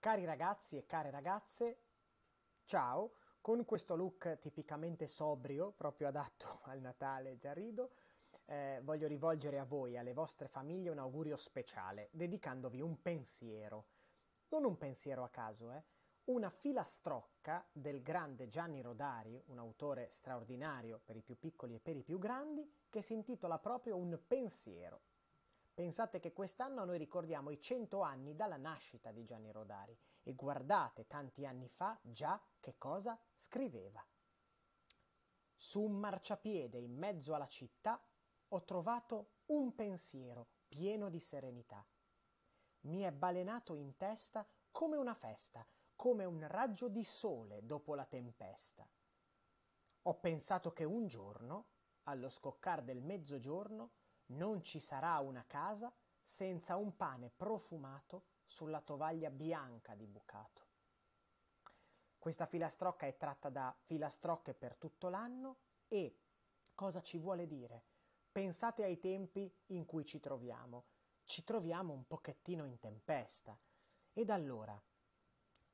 Cari ragazzi e care ragazze, ciao! Con questo look tipicamente sobrio, proprio adatto al Natale, già rido, voglio rivolgere a voi e alle vostre famiglie un augurio speciale, dedicandovi un pensiero. Non un pensiero a caso, una filastrocca del grande Gianni Rodari, un autore straordinario per i più piccoli e per i più grandi, che si intitola proprio Un pensiero. Pensate che quest'anno noi ricordiamo i 100 anni dalla nascita di Gianni Rodari e guardate tanti anni fa già che cosa scriveva. Su un marciapiede in mezzo alla città ho trovato un pensiero pieno di serenità. Mi è balenato in testa come una festa, come un raggio di sole dopo la tempesta. Ho pensato che un giorno, allo scoccar del mezzogiorno, non ci sarà una casa senza un pane profumato sulla tovaglia bianca di bucato. Questa filastrocca è tratta da Filastrocche per tutto l'anno e cosa ci vuole dire? Pensate ai tempi in cui ci troviamo un pochettino in tempesta ed allora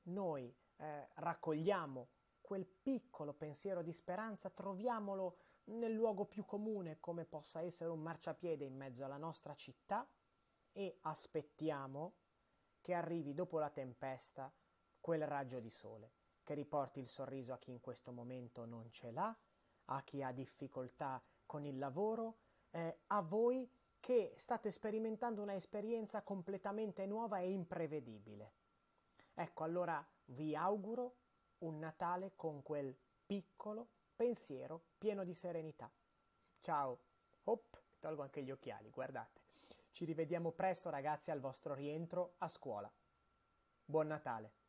noi raccogliamo quel piccolo pensiero di speranza, troviamolo nel luogo più comune come possa essere un marciapiede in mezzo alla nostra città e aspettiamo che arrivi dopo la tempesta quel raggio di sole che riporti il sorriso a chi in questo momento non ce l'ha, a chi ha difficoltà con il lavoro, a voi che state sperimentando una esperienza completamente nuova e imprevedibile. Ecco, allora vi auguro un Natale con quel piccolo pensiero pieno di serenità. Ciao! Hop, tolgo anche gli occhiali, guardate. Ci rivediamo presto ragazzi al vostro rientro a scuola. Buon Natale!